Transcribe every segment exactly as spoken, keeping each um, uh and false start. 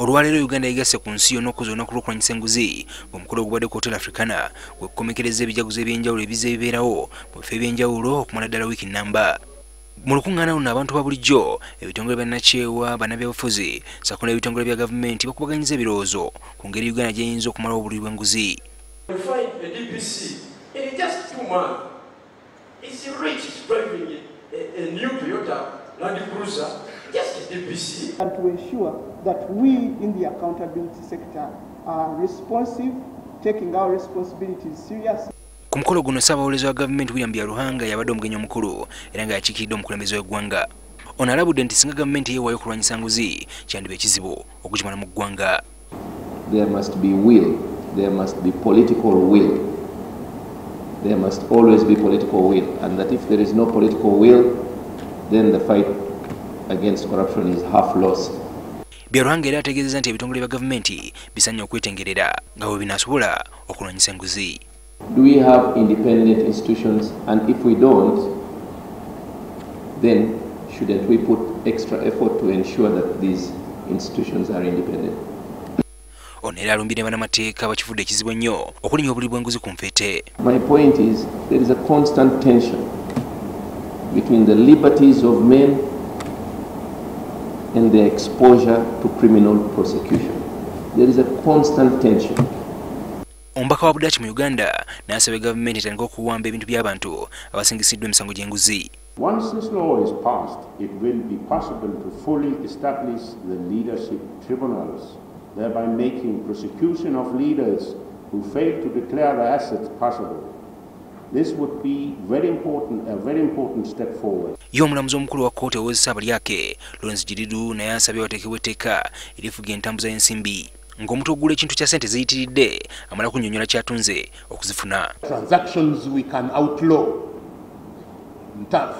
Olwalero Uganda igase ku nsi yonna okuzoona okulwanisa enguzi omukulu ogubadde ku Hotel Africana gwe kukomekereza ebijaguzo ebyenjawulo ebize ebibeerawo mu bifo ebyenjawulo okumala ddala wiiki namba. Mu lukungaana luno abantu ba bulijjo ebitongole bannakyewa bannabyabufuzi ssaako n'ebitongole bya gavumenti bakubaganyiza ebirowoozo ku ngeri Uganda gy'eyinza okumala obululu bw'enguzi. And to ensure that we in the accountability sector are responsive, taking our responsibilities seriously. Ku mukolo guno Ssaabawolerezi wa gavumenti William Byaruhanga yabadde omugenyi omukulu era nga yakiikiridde omukulembeze w'eggwanga. Ono alabudde nti singa gavumenti yeewaayo okulwanyisa nguzi kyandiba ekizibu okukimala mu ggwanga. There must be will, there must be political will. There must always be political will, and that if there is no political will, then the fight against corruption is half lost. Byaruhanga era ategeezezza nti ebitongole bya gavumenti bisanye okwetengerera nga bwe binasobola okulwanyisa enguzi. Do we have independent institutions, and if we don't, then shouldn't we put extra effort to ensure that these institutions are independent? Ono era alumbye bannamateeka bakifudde ekizibu ennyo okulinnya obuli bw'enguzi ku nfete. My point is there is a constant tension between the liberties of men and their exposure to criminal prosecution. There is a constant tension. Omubaka wa Budachi mu Uganda n'asaba gavumenti etandika okuwamba ebintu by'abantu abasingisiddwa emisango gy'enguzi. Once this law is passed, it will be possible to fully establish the leadership tribunals, thereby making prosecution of leaders who fail to declare their assets possible. This would be very important, a very important step forward. Y'omulamuzi omukulu wa kkooti ow'e Ssaabalyake, Lorenz Jiridu naye asabye wateekebwe etteeka erifuga entambuza y'ensimbi ng'omuntu ogula ekintu kya ssente ziyitiridde amala kunnyonnyola ky'atunze okuzifuna. Transactions we can outlaw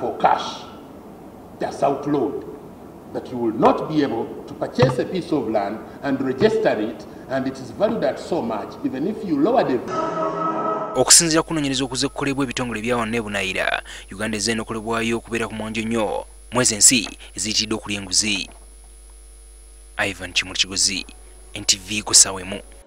for cash. That's outlawed. That you will not be able to purchase a piece of land and register it, and it is valued at so much, even if you lower the okusinzira kunoonyereza okuze okukolebwa ebitongole by'awanne ebunayira, Uganda ezzeeno okolebwayo okubeera ku mwanjo nnyo mwezi ensi eziyitiridde okulya enguzi. Ivan Chimurichigozi, N T V ku ssaawa emu.